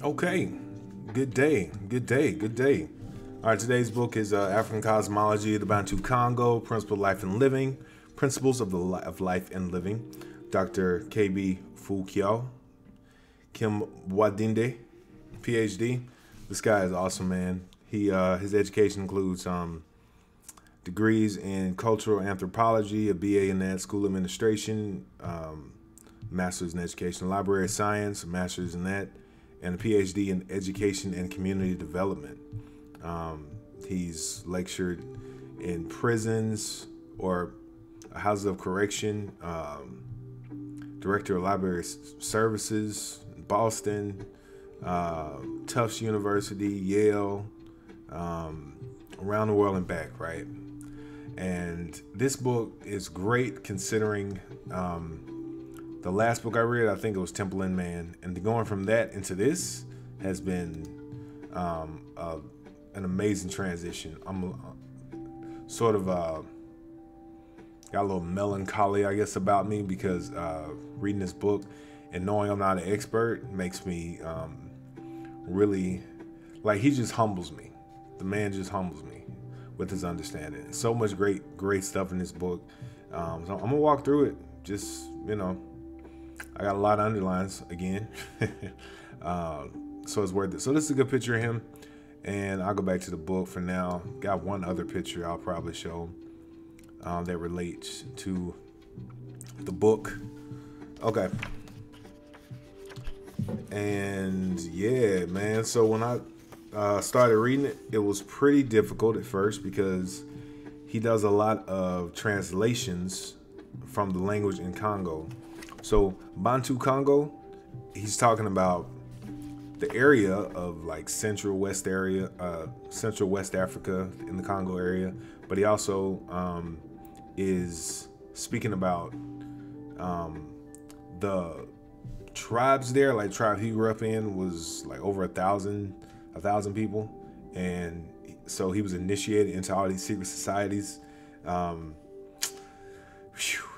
Okay, good day. All right, today's book is African Cosmology, the Bantu-Kongo, Principles of Life and Living, Dr. K.B. Fu-Kiau, Kimbwandende, PhD. This guy is awesome, man. He his education includes degrees in cultural anthropology, a BA in that, school administration, master's in education, library science, master's in that, and a PhD in education and community development. He's lectured in prisons or houses of correction, director of library services, Boston, Tufts University, Yale, around the world and back, right? And this book is great considering the last book I read, I think it was Temple and Man, and going from that into this has been an amazing transition. I'm sort of got a little melancholy, I guess, about me because reading this book and knowing I'm not an expert makes me really, like, he just humbles me. The man just humbles me with his understanding. So much great stuff in this book. So I'm gonna walk through it. Just, you know, I got a lot of underlines again. So it's worth it. So this is a good picture of him, and I'll go back to the book for now. Got one other picture I'll probably show that relates to the book. Okay. And yeah, man, so when I started reading it, it was pretty difficult at first because he does a lot of translations from the language in Congo. So Bantu-Kongo, he's talking about the area of like central West Africa in the Congo area, but he also is speaking about the tribes there. Like, tribe he grew up in was like over a thousand people, and so he was initiated into all these secret societies.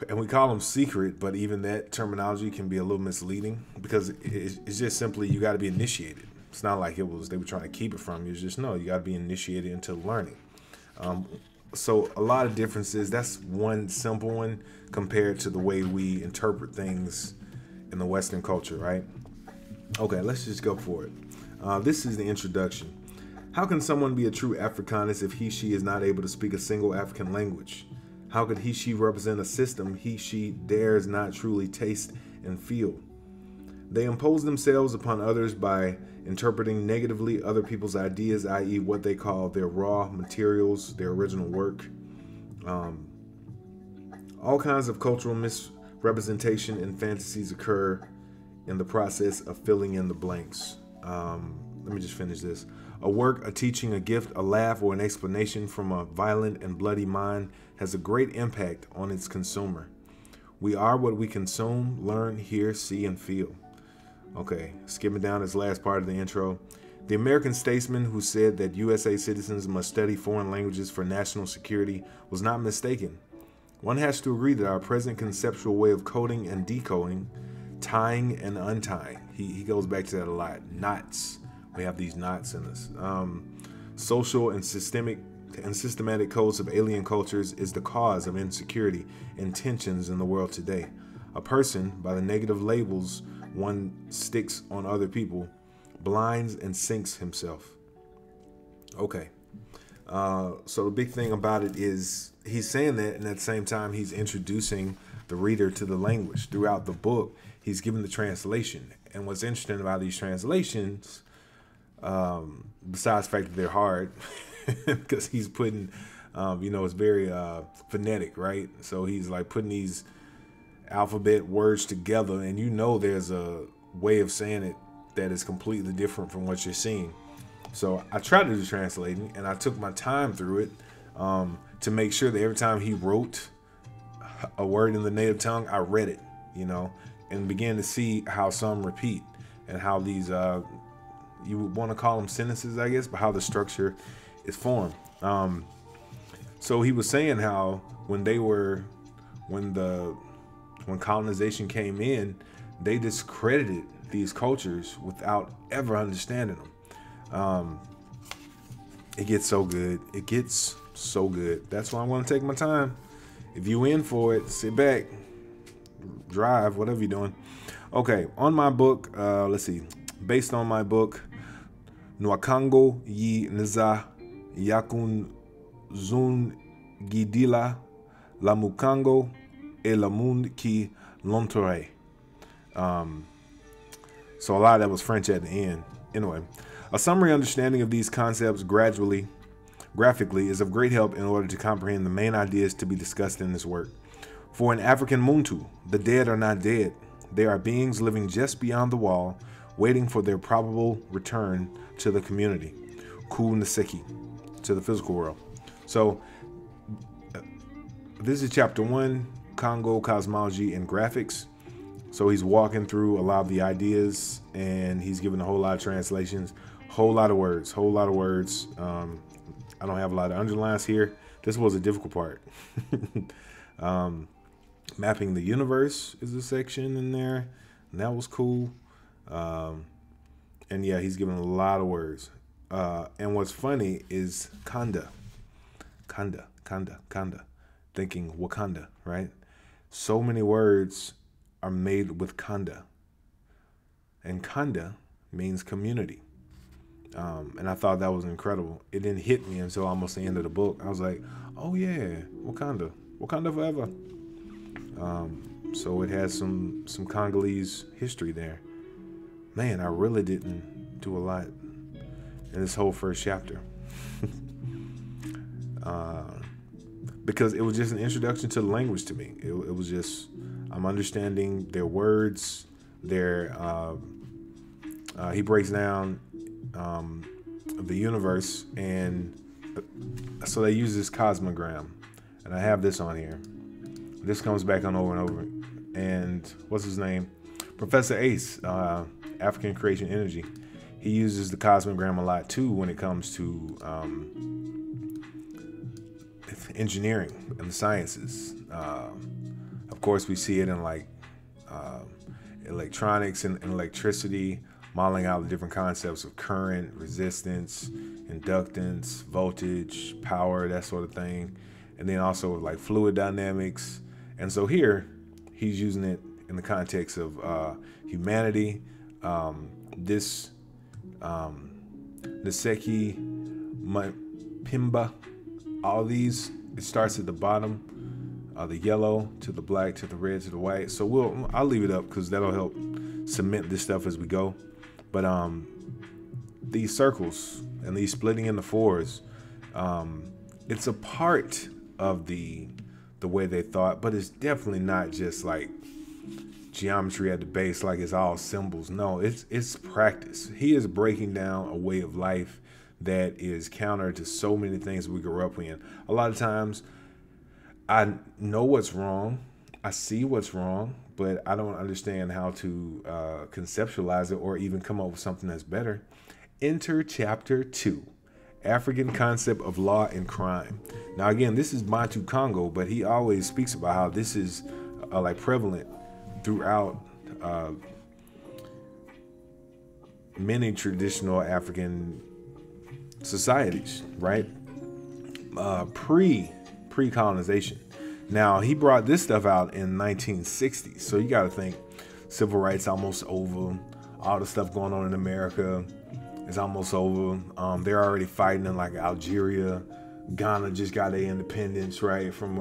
And we call them secret, but even that terminology can be a little misleading because it's just simply you got to be initiated. It's not like it was they were trying to keep it from you. It's just, no, you got to be initiated into learning. So a lot of differences. That's one simple one compared to the way we interpret things in the Western culture, right? Okay, let's just go for it. This is the introduction. How can someone be a true Africanist if he/she is not able to speak a single African language? How could he/she represent a system he/she dares not truly taste and feel? They impose themselves upon others by interpreting negatively other people's ideas, i.e. what they call their raw materials, their original work. All kinds of cultural misrepresentation and fantasies occur in the process of filling in the blanks. Let me just finish this. A work, a teaching, a gift, a laugh, or an explanation from a violent and bloody mind has a great impact on its consumer. We are what we consume, learn, hear, see, and feel. Okay, skipping down this last part of the intro. The American statesman who said that USA citizens must study foreign languages for national security was not mistaken. One has to agree that our present conceptual way of coding and decoding, tying and untying, he goes back to that a lot, knots. We have these knots in us. Social and systematic codes of alien cultures is the cause of insecurity and tensions in the world today. A person, by the negative labels one sticks on other people, blinds and sinks himself. Okay. So the big thing about it is he's saying that, and at the same time he's introducing the reader to the language. Throughout the book, he's given the translation. And what's interesting about these translations, besides the fact that they're hard, because he's putting, you know, it's very phonetic, right? So he's like putting these alphabet words together, and you know there's a way of saying it that is completely different from what you're seeing. So I tried to do translating, and I took my time through it to make sure that every time he wrote a word in the native tongue, I read it, you know, and began to see how some repeat and how these you would want to call them sentences, I guess, but how the structure is formed. So he was saying how when colonization came in, they discredited these cultures without ever understanding them. It gets so good. It gets so good. That's why I'm going to take my time. If you in for it, sit back, drive, whatever you're doing. Okay, on my book, let's see. Based on my book, Nwakongo Yi Nza yakun zungidila lamukango e lamund ki lontore. So a lot of that was French at the end. Anyway, a summary understanding of these concepts graphically is of great help in order to comprehend the main ideas to be discussed in this work. For an African Muntu, the dead are not dead. They are beings living just beyond the wall, waiting for their probable return to the community, ku niseki, to the physical world. So this is chapter 1, Congo Cosmology and Graphics. So he's walking through a lot of the ideas, and he's giving a whole lot of translations, whole lot of words, whole lot of words. I don't have a lot of underlines here. This was a difficult part. Mapping the universe is a section in there, and that was cool. And yeah, he's giving a lot of words. And what's funny is Kanda. Thinking Wakanda, right? So many words are made with Kanda. And Kanda means community. And I thought that was incredible. It didn't hit me until almost the end of the book. I was like, oh yeah, Wakanda. Wakanda forever. So it has some Congolese history there. Man, I really didn't do a lot in this whole first chapter. Because it was just an introduction to the language to me. It was just, I'm understanding their words, their, he breaks down the universe, and so they use this cosmogram, and I have this on here. This comes back on over and over. And what's his name? Professor Ace, African Creation Energy. He uses the cosmogram a lot too when it comes to engineering and the sciences. Of course, we see it in like electronics and electricity, modeling out the different concepts of current, resistance, inductance, voltage, power, that sort of thing. And then also like fluid dynamics. And so here, he's using it in the context of humanity. This Niseki, Pimba, all these, it starts at the bottom, the yellow to the black to the red to the white. So I'll leave it up because that'll help cement this stuff as we go. But these circles and these splitting into fours, it's a part of the way they thought, but it's definitely not just like geometry at the base, like it's all symbols. No, it's practice. He is breaking down a way of life that is counter to so many things we grew up in. A lot of times I know what's wrong, I see what's wrong, but I don't understand how to conceptualize it or even come up with something that's better. Enter chapter 2. African concept of law and crime. Now again, this is Bantu-Kongo, but he always speaks about how this is like prevalent throughout many traditional African societies, right? Pre-colonization. Now he brought this stuff out in 1960, so you got to think civil rights almost over, all the stuff going on in America. It's almost over. They're already fighting in like Algeria. Ghana just got their independence, right, from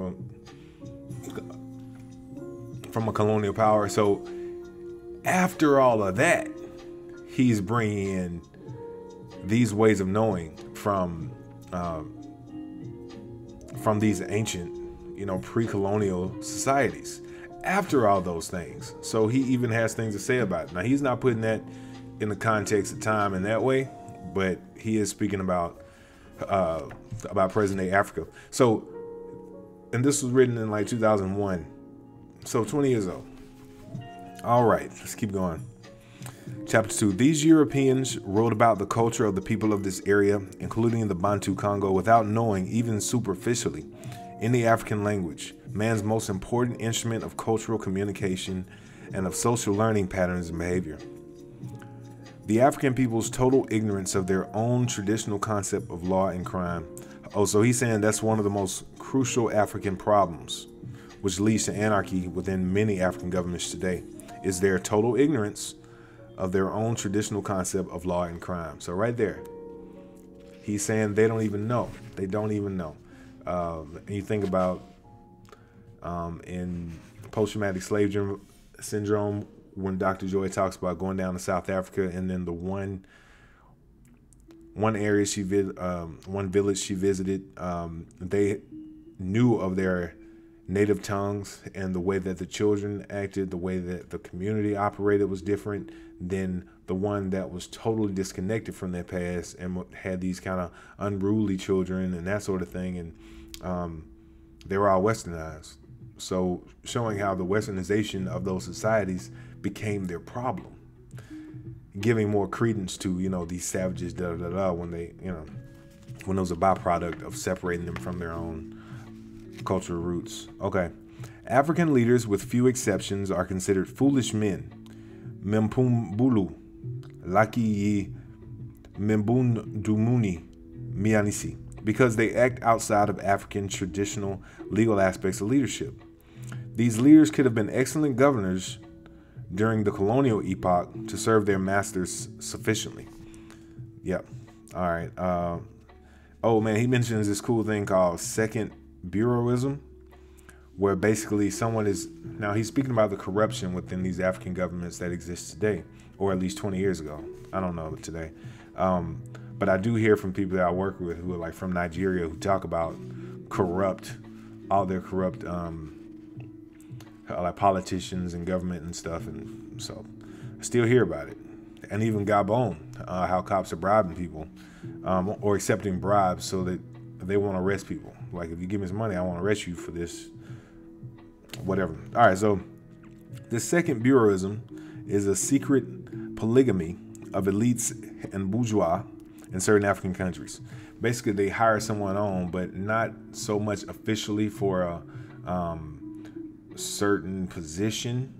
a colonial power. So after all of that, he's bringing in these ways of knowing from these ancient, you know, pre-colonial societies. After all those things, so he even has things to say about it. Now he's not putting that in the context of time in that way, but he is speaking about present day Africa. So, and this was written in like 2001, so 20 years old. All right, let's keep going. Chapter 2, these Europeans wrote about the culture of the people of this area, including the Bantu-Kongo, without knowing, even superficially, any African language, man's most important instrument of cultural communication and of social learning patterns and behavior. The African people's total ignorance of their own traditional concept of law and crime. Oh, so he's saying that's one of the most crucial African problems, which leads to anarchy within many African governments today, is their total ignorance of their own traditional concept of law and crime. So right there, he's saying they don't even know. They don't even know. And you think about in post-traumatic slave syndrome, when Dr. Joy talks about going down to South Africa, and then the one area she one village she visited, they knew of their native tongues, and the way that the children acted, the way that the community operated was different than the one that was totally disconnected from their past and had these kind of unruly children and that sort of thing. And they were all westernized. So showing how the westernization of those societies became their problem, giving more credence to, you know, these savages, da da da, when they, you know, when it was a byproduct of separating them from their own cultural roots. Okay. African leaders, with few exceptions, are considered foolish men. Mempumbulu, Laki Membundumuni Mianisi, because they act outside of African traditional legal aspects of leadership. These leaders could have been excellent governors during the colonial epoch to serve their masters sufficiently. Yep. All right. Oh man, he mentions this cool thing called second bureauism, where basically someone is, now he's speaking about the corruption within these African governments that exist today, or at least 20 years ago. I don't know today. But I do hear from people that I work with who are like from Nigeria, who talk about all their corrupt like politicians and government and stuff. And so I still hear about it. And even Gabon, how cops are bribing people or accepting bribes so that they won't arrest people. Like, if you give me some money, I won't arrest you for this, whatever. All right, so this second bureauism is a secret polygamy of elites and bourgeois in certain African countries. Basically, they hire someone on, but not so much officially for a certain position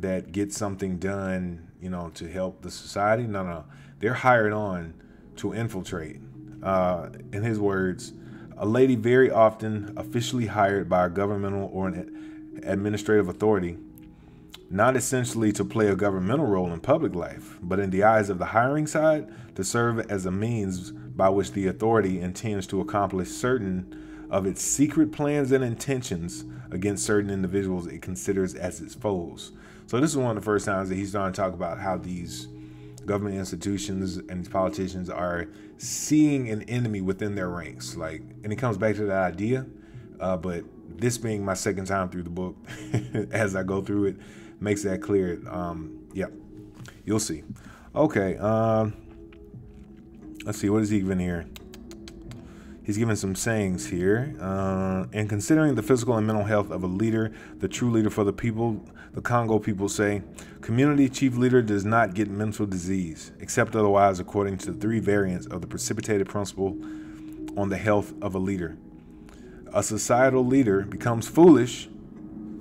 that gets something done, you know, to help the society. No, no, they're hired on to infiltrate. In his words, a lady very often officially hired by a governmental or an administrative authority, not essentially to play a governmental role in public life, but in the eyes of the hiring side, to serve as a means by which the authority intends to accomplish certain of its secret plans and intentions against certain individuals it considers as its foes. So this is one of the first times that he's starting to talk about how these government institutions and these politicians are seeing an enemy within their ranks. Like, and it comes back to that idea, but this being my second time through the book, as I go through it, makes that clear. Yeah, you'll see. Okay, let's see, what is he giving here? He's giving some sayings here. And considering the physical and mental health of a leader, the true leader for the people, the Congo people say, community chief leader does not get mental disease, except otherwise according to three variants of the precipitated principle on the health of a leader. A societal leader becomes foolish.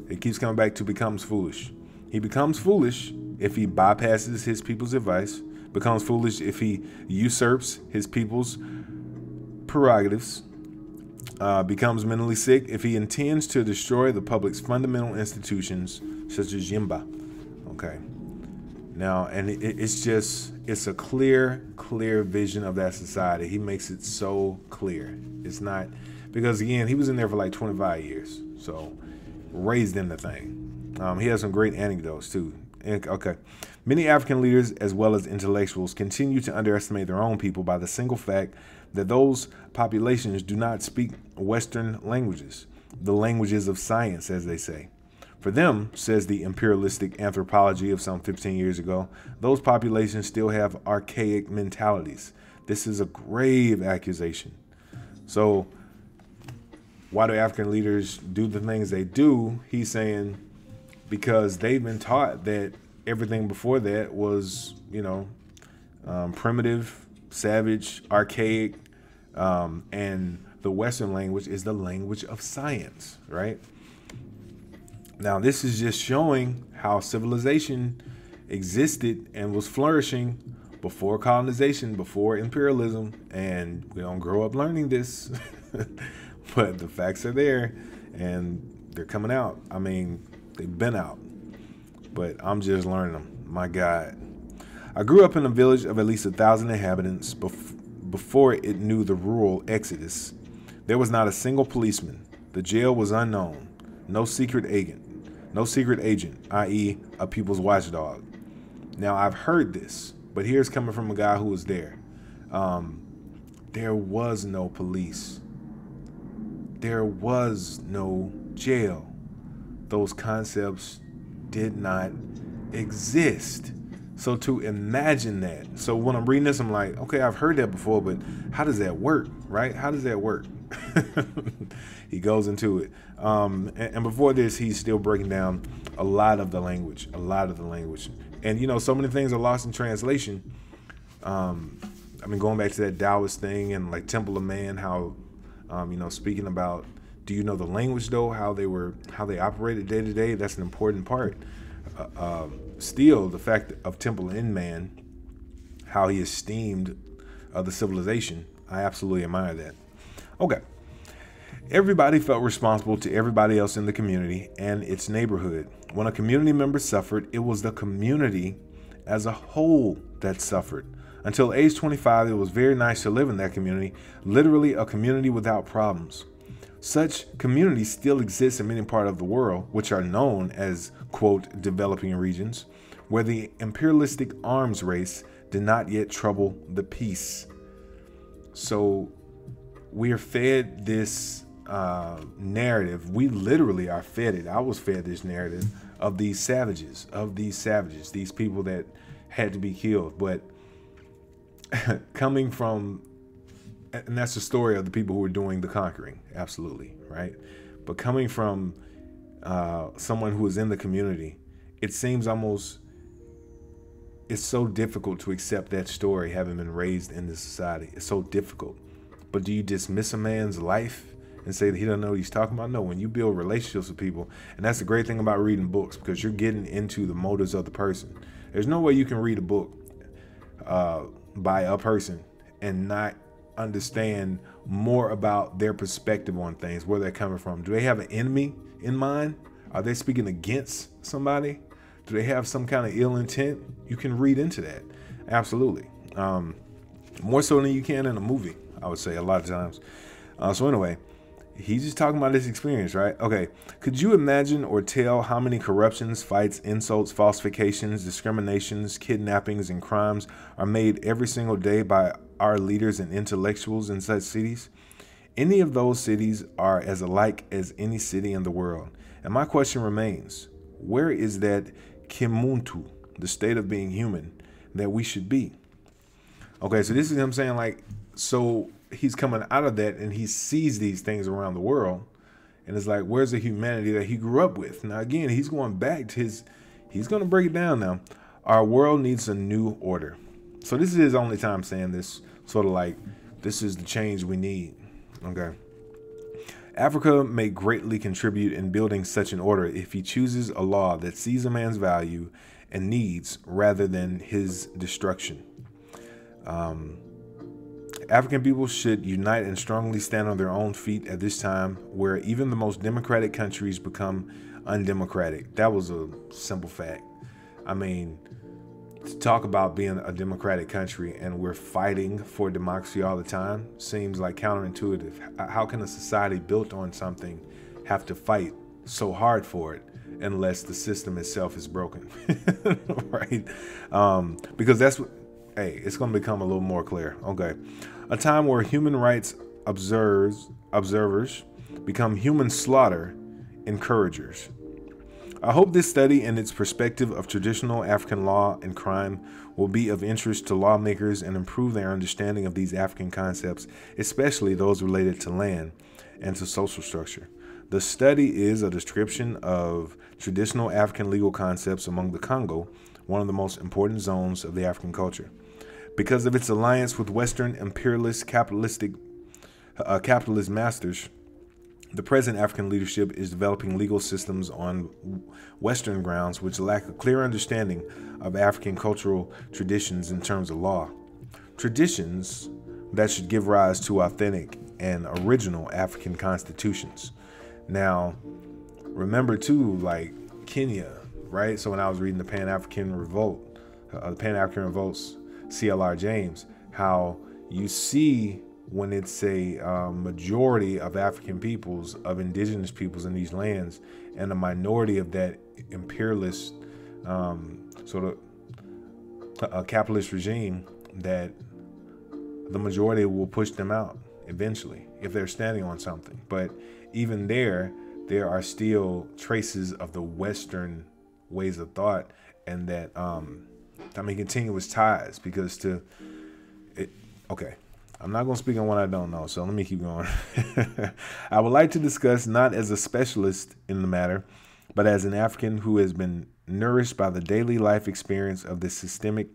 It keeps coming back to becomes foolish. He becomes foolish if he bypasses his people's advice, becomes foolish if he usurps his people's prerogatives, becomes mentally sick if he intends to destroy the public's fundamental institutions, such as Yimba. Okay. Now, and it's just, it's a clear, clear vision of that society. He makes it so clear. It's not, because again, he was in there for like 25 years. So raised in the thing. He has some great anecdotes too. Okay. Many African leaders, as well as intellectuals, continue to underestimate their own people by the single fact that those populations do not speak Western languages, the languages of science, as they say. For them, says the imperialistic anthropology of some 15 years ago, those populations still have archaic mentalities. This is a grave accusation. So why do African leaders do the things they do? He's saying because they've been taught that everything before that was, you know, primitive, savage, archaic, and the Western language is the language of science, right? Now, this is just showing how civilization existed and was flourishing before colonization, before imperialism, and we don't grow up learning this. But the facts are there, and they're coming out. I mean, they've been out, but I'm just learning them. My God. I grew up in a village of at least 1,000 inhabitants before it knew the rural exodus. There was not a single policeman. The jail was unknown. No secret agent, i.e. a people's watchdog. Now, I've heard this, but here's coming from a guy who was there. There was no police. There was no jail. Those concepts did not exist. So to imagine that. So when I'm reading this, I'm like, okay, I've heard that before, but how does that work, right? How does that work? He goes into it. And before this, he's still breaking down a lot of the language, And, you know, so many things are lost in translation. I mean, going back to that Taoist thing and like Temple of Man, how, you know, speaking about, do you know the language though, how they operated day to day? That's an important part. Still, the fact of Temple and Man, how he esteemed the civilization, I absolutely admire that. Okay. Everybody felt responsible to everybody else in the community and its neighborhood. When a community member suffered, it was the community as a whole that suffered. Until age 25, it was very nice to live in that community, literally a community without problems. Such communities still exist in many parts of the world, which are known as, quote, developing regions, where the imperialistic arms race did not yet trouble the peace. So we are fed this narrative. We literally are fed it. I was fed this narrative of these savages, these people that had to be killed. But coming from, and that's the story of the people who were doing the conquering. Absolutely. Right. But coming from someone who is in the community, it seems almost, it's so difficult to accept that story, having been raised in this society. It's so difficult. But do you dismiss a man's life and say that he doesn't know what he's talking about? No, when you build relationships with people, and that's the great thing about reading books, because you're getting into the motives of the person. There's no way you can read a book by a person and not understand more about their perspective on things, where they're coming from. Do they have an enemy in mind? Are they speaking against somebody? Do they have some kind of ill intent? You can read into that. Absolutely. More so than you can in a movie, I would say, a lot of times. So anyway, he's just talking about this experience, right? Okay. Could you imagine or tell how many corruptions, fights, insults, falsifications, discriminations, kidnappings, and crimes are made every single day by our leaders and intellectuals in such cities? Any of those cities are as alike as any city in the world. And my question remains, where is that Kimuntu, the state of being human, that we should be? Okay, so this is him saying, like, so he's coming out of that and he sees these things around the world, and it's like, where's the humanity that he grew up with? Now, again, he's going back to his, he's going to break it down now. Our world needs a new order. So this is his only time saying this, sort of like, this is the change we need. Okay. Africa may greatly contribute in building such an order if he chooses a law that sees a man's value and needs rather than his destruction. African people should unite and strongly stand on their own feet at this time where even the most democratic countries become undemocratic. That was a simple fact. I mean, to talk about being a democratic country and we're fighting for democracy all the time seems like counterintuitive. How can a society built on something have to fight so hard for it unless the system itself is broken? Right? Because that's what, hey, it's going to become a little more clear. Okay. A time where human rights observers become human slaughter encouragers. I hope this study and its perspective of traditional African law and crime will be of interest to lawmakers and improve their understanding of these African concepts, especially those related to land and to social structure. The study is a description of traditional African legal concepts among the Congo, one of the most important zones of the African culture. Because of its alliance with Western imperialist capitalistic capitalist masters, The present African leadership is developing legal systems on Western grounds which lack a clear understanding of African cultural traditions in terms of law. Traditions that should give rise to authentic and original African constitutions. Now, remember too, like Kenya, right? So when I was reading the Pan-African Revolt, C.L.R. James, how you see when it's a majority of African peoples, of indigenous peoples in these lands, and a minority of that imperialist sort of capitalist regime, that the majority will push them out eventually if they're standing on something. But even there are still traces of the Western ways of thought, and that continuous ties, because okay, I'm not going to speak on what I don't know, so let me keep going. I would like to discuss, not as a specialist in the matter, but as an African who has been nourished by the daily life experience of this systematic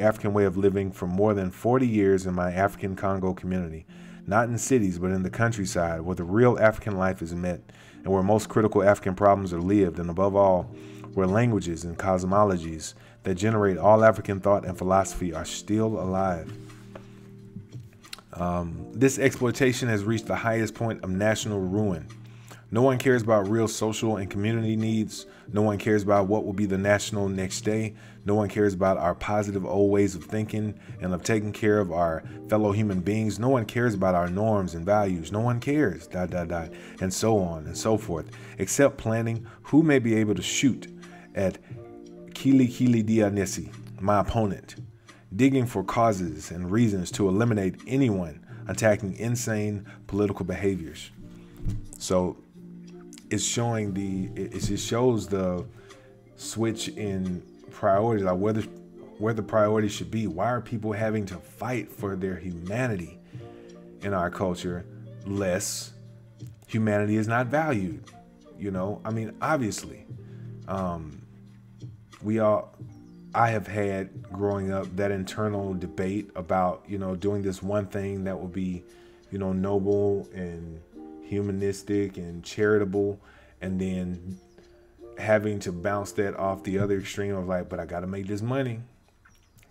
African way of living for more than 40 years in my African Congo community, not in cities, but in the countryside, where the real African life is met and where most critical African problems are lived, and above all, where languages and cosmologies that generate all African thought and philosophy are still alive. This exploitation has reached the highest point of national ruin. No one cares about real social and community needs. No one cares about what will be the national next day. No one cares about our positive old ways of thinking and of taking care of our fellow human beings. No one cares about our norms and values. No one cares, ... and so on and so forth, except planning who may be able to shoot at Kili Kili Dianesi, my opponent, digging for causes and reasons to eliminate anyone attacking insane political behaviors. So it's showing it shows the switch in priorities, like where the priority should be. Why are people having to fight for their humanity in our culture? Less humanity is not valued, you know? I mean, obviously, I have had growing up that internal debate about, you know, doing this one thing that will be, you know, noble and humanistic and charitable, and then having to bounce that off the other extreme of like, but I got to make this money.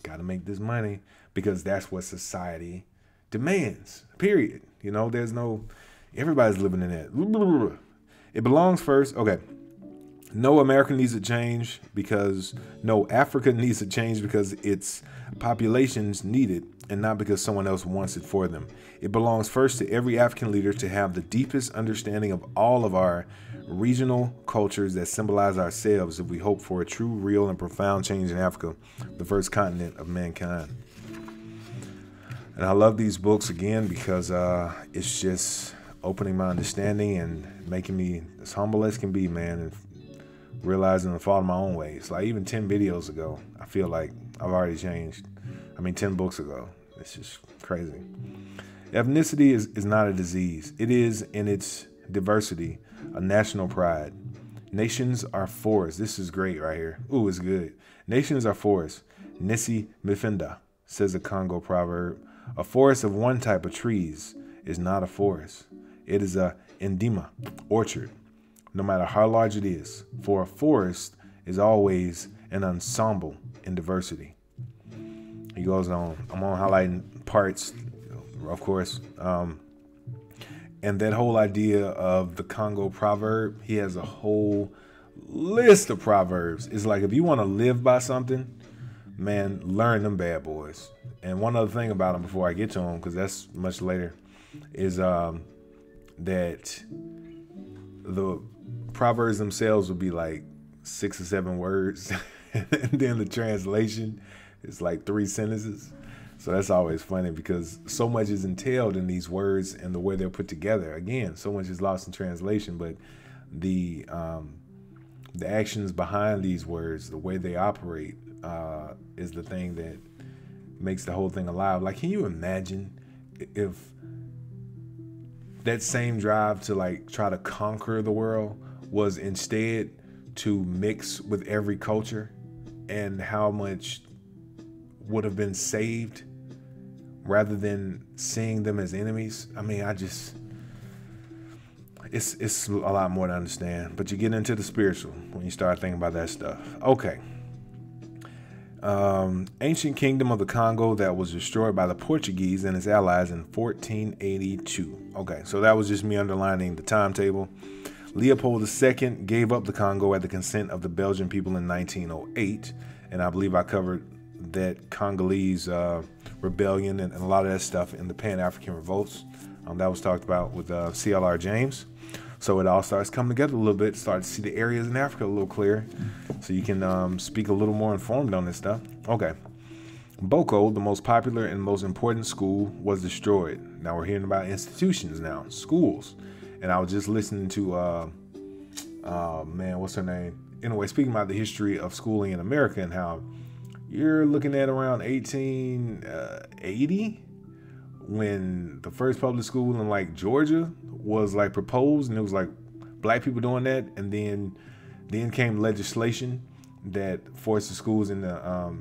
Got to make this money because that's what society demands, period. You know, there's no, everybody's living in that. It belongs first. Okay. No America needs a change because, no Africa needs a change because its populations need it and not because someone else wants it for them. It belongs first to every African leader to have the deepest understanding of all of our regional cultures that symbolize ourselves if we hope for a true, real, and profound change in Africa, the first continent of mankind. And I love these books again because it's just opening my understanding and making me as humble as can be, man. And realizing the fault of my own ways. Like even 10 videos ago, I feel like I've already changed. I mean, 10 books ago. It's just crazy. Ethnicity is not a disease. It is, in its diversity, a national pride. Nations are for us. This is great right here. Ooh, it's good. Nations are for us. Nsi mfinda, says a Congo proverb. A forest of one type of trees is not a forest. It is a ndima, orchard, no matter how large it is, for a forest is always an ensemble in diversity. He goes on, I'm on highlighting parts, of course. And that whole idea of the Congo proverb, he has a whole list of proverbs. It's like, if you want to live by something, man, learn them bad boys. And one other thing about them before I get to them, because that's much later, is that the proverbs themselves would be like 6 or 7 words. And then the translation is like 3 sentences. So that's always funny because so much is entailed in these words and the way they're put together. Again, so much is lost in translation, but the actions behind these words, the way they operate, is the thing that makes the whole thing alive. Like, can you imagine if that same drive to like try to conquer the world was instead to mix with every culture, and how much would have been saved rather than seeing them as enemies? I mean, it's a lot more to understand, but you get into the spiritual when you start thinking about that stuff. Okay. Ancient kingdom of the Congo that was destroyed by the Portuguese and his allies in 1482. Okay, so that was just me underlining the timetable. Leopold II gave up the Congo at the consent of the Belgian people in 1908. And I believe I covered that Congolese rebellion and a lot of that stuff in the Pan-African Revolts. That was talked about with C.L.R. James. So it all starts coming together a little bit, start to see the areas in Africa a little clearer, so you can speak a little more informed on this stuff. Okay. Boko, the most popular and most important school, was destroyed. Now we're hearing about institutions now, schools. And I was just listening to, man, what's her name? Anyway, speaking about the history of schooling in America and how you're looking at around 1880, when the first public school in like Georgia was like proposed, and it was like black people doing that, and then came legislation that forced the schools in the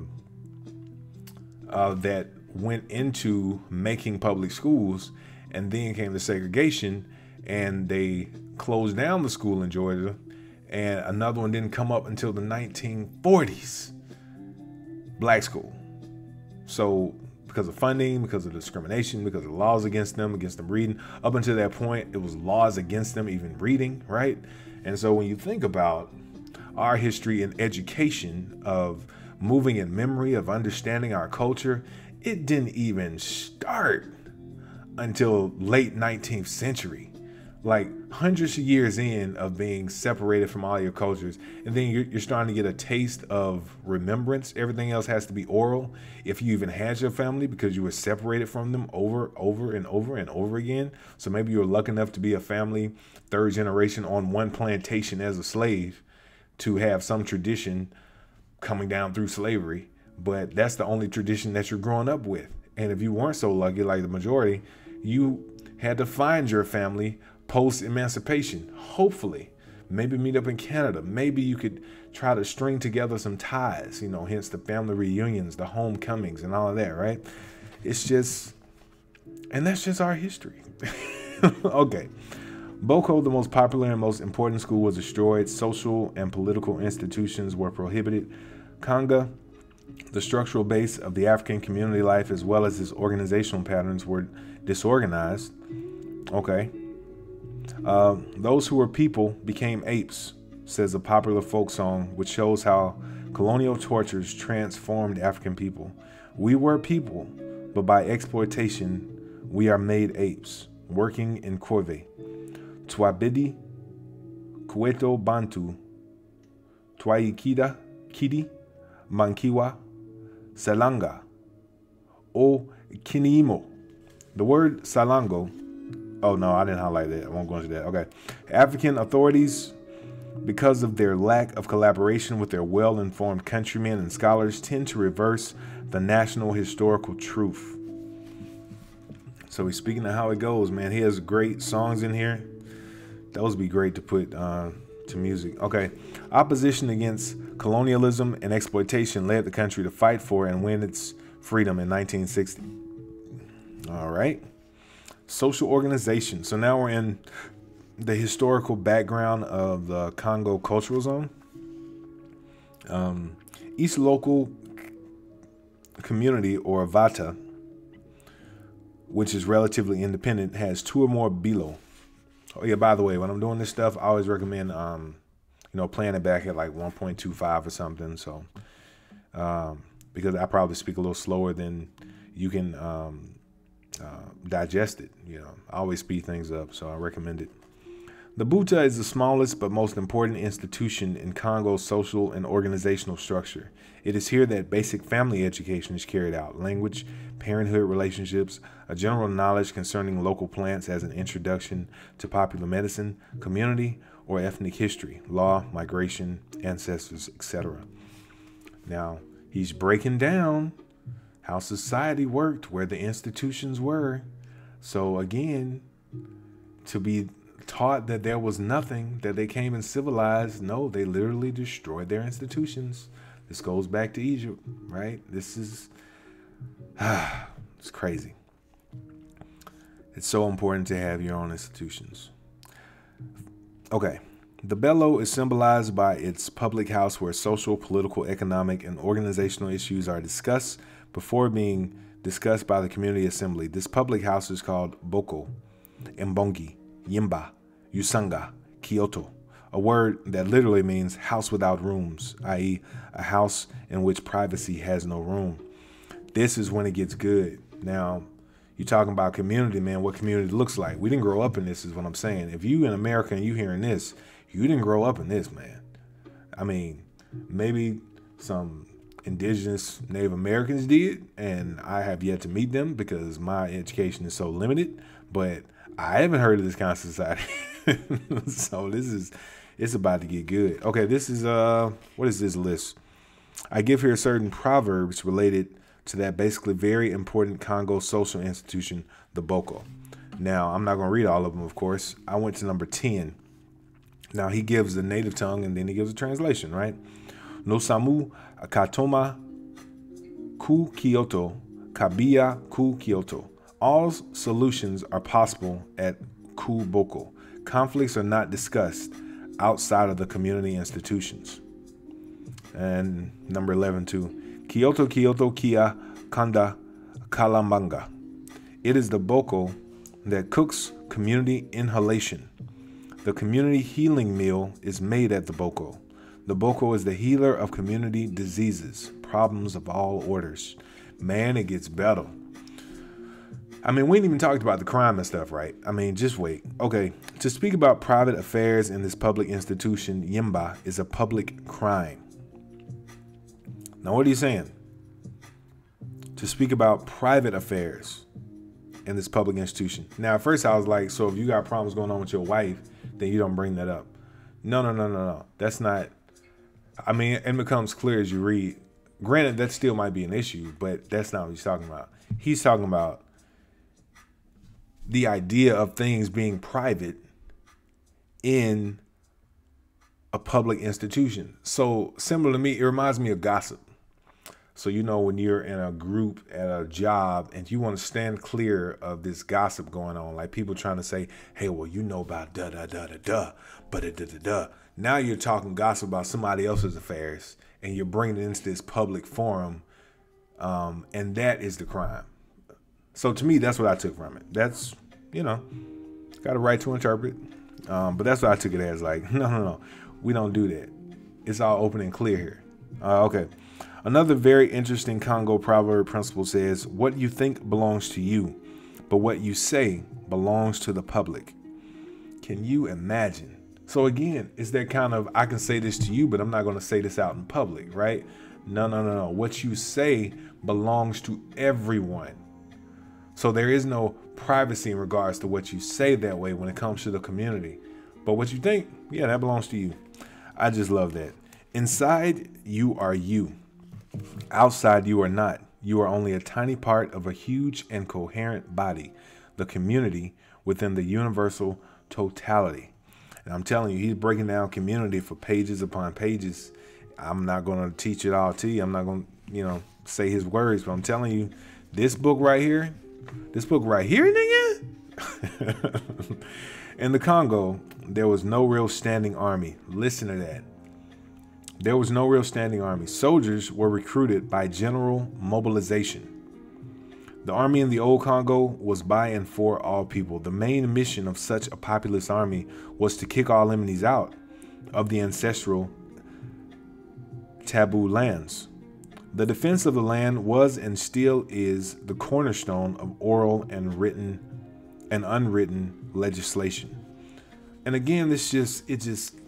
that went into making public schools, and then came the segregation, and they closed down the school in Georgia, and another one didn't come up until the 1940s, black school. So because of funding, because of discrimination, because of laws against them reading. Up until that point, it was laws against them even reading, right? And so when you think about our history and education of moving in memory, of understanding our culture, it didn't even start until late 19th century. Like hundreds of years in of being separated from all your cultures, and then you're starting to get a taste of remembrance. Everything else has to be oral if you even had your family, because you were separated from them over and over again. So maybe you were lucky enough to be a family, third generation on one plantation as a slave, to have some tradition coming down through slavery, but that's the only tradition that you're growing up with. And if you weren't so lucky like the majority, you had to find your family post-emancipation, hopefully. Maybe meet up in Canada. Maybe you could try to string together some ties, you know, hence the family reunions, the homecomings, and all of that, right? It's just, and that's just our history. Okay. Boko, the most popular and most important school, was destroyed. Social and political institutions were prohibited. Kanda, the structural base of the African community life, as well as its organizational patterns, were disorganized. Okay. Those who were people became apes, says a popular folk song, which shows how colonial tortures transformed African people. We were people, but by exploitation, we are made apes, working in Corvey. Twa Bidi Kueto Bantu Twaikida Kidi Mankiwa Salanga O Kinimo. The word Salango. Oh, no, I didn't highlight that. I won't go into that. Okay. African authorities, because of their lack of collaboration with their well-informed countrymen and scholars, tend to reverse the national historical truth. So he's speaking of how it goes, man. He has great songs in here. Those would be great to put to music. Okay. Opposition against colonialism and exploitation led the country to fight for and win its freedom in 1960. All right. Social organization. So now we're in the historical background of the Congo cultural zone. Each local community, or vata, which is relatively independent, has two or more bilo. Oh yeah, by the way, when I'm doing this stuff, I always recommend, you know, playing it back at like 1.25 or something. So, because I probably speak a little slower than you can, digest it, you know. I always speed things up, so I recommend it. The Buta is the smallest but most important institution in Congo's social and organizational structure. It is here that basic family education is carried out: language, parenthood relationships, a general knowledge concerning local plants as an introduction to popular medicine, community or ethnic history, law, migration, ancestors, etc. Now he's breaking down how society worked, where the institutions were. So again, to be taught that there was nothing, that they came and civilized, no, they literally destroyed their institutions. This goes back to Egypt, right? This is, it's crazy. It's so important to have your own institutions. Okay. The bellow is symbolized by its public house where social, political, economic, and organizational issues are discussed before being discussed by the community assembly. This public house is called Boko, Mbongi, Yimba, Usanga, Kyoto, a word that literally means house without rooms, i.e. a house in which privacy has no room. This is when it gets good. Now, you're talking about community, man, what community looks like. We didn't grow up in this is what I'm saying. If you in America and you hearing this, you didn't grow up in this, man. I mean, maybe some indigenous Native Americans did, and I have yet to meet them because my education is so limited, but I haven't heard of this kind of society. So it's about to get good. Okay, this is, what is this list? I give here certain proverbs related to that basically very important Congo social institution, the Boko. Now, I'm not going to read all of them, of course. I went to number 10. Now, he gives the native tongue, and then he gives a translation, right? Nosamu Akatoma Ku Kyoto, Kabia Ku Kyoto. All solutions are possible at Ku Boko. Conflicts are not discussed outside of the community institutions. And number 11, too. Kyoto, Kyoto, Kia, Kanda, Kalamanga. It is the Boko that cooks community inhalation. The community healing meal is made at the Boko. The Boko is the healer of community diseases, problems of all orders. Man, it gets better. I mean, we ain't even talked about the crime and stuff, right? I mean, just wait. Okay, to speak about private affairs in this public institution, Yimba, is a public crime. Now, what are you saying? To speak about private affairs in this public institution. Now, at first I was like, so if you got problems going on with your wife, then you don't bring that up. No. That's not, I mean, it becomes clear as you read. Granted, that still might be an issue, but that's not what he's talking about. He's talking about the idea of things being private in a public institution. So similar to me, it reminds me of gossip. So, you know, when you're in a group at a job and you want to stand clear of this gossip going on, like people trying to say, hey, well, you know about da-da-da-da-da. Now you're talking gossip about somebody else's affairs and you're bringing it into this public forum. And that is the crime. So to me, that's what I took from it. That's, you know, got a right to interpret. But that's what I took it as, like, no, we don't do that. It's all open and clear here. Okay. Another very interesting Congo proverb principle says, what you think belongs to you, but what you say belongs to the public. Can you imagine? So again, it's that kind of, I can say this to you, but I'm not going to say this out in public, right? No. What you say belongs to everyone. So there is no privacy in regards to what you say that way when it comes to the community. But what you think, yeah, that belongs to you. I just love that. Inside, you are you. Outside, you are not. You are only a tiny part of a huge and coherent body, the community within the universal totality. And I'm telling you, he's breaking down community for pages upon pages. I'm not going to teach it all to you. I'm not going to, you know, say his words, but I'm telling you, this book right here, nigga. In the Congo, there was no real standing army. Listen to that. There was no real standing army. Soldiers were recruited by general mobilization. The army in the old Congo was by and for all people. The main mission of such a populous army was to kick all enemies out of the ancestral taboo lands. The defense of the land was and still is the cornerstone of oral and written and unwritten legislation. And again, this just, it just,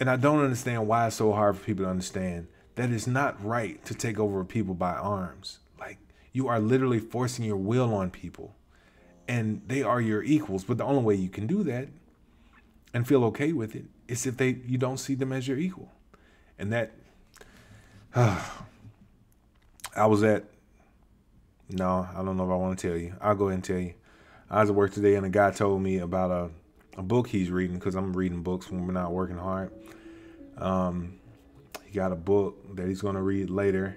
and I don't understand why it's so hard for people to understand that it's not right to take over people by arms. Like, you are literally forcing your will on people and they are your equals. But the only way you can do that and feel okay with it is if you don't see them as your equal. And that, I don't know if I want to tell you. I'll go ahead and tell you. I was at work today and a guy told me about a book he's reading, because I'm reading books when we're not working hard. He got a book that he's going to read later,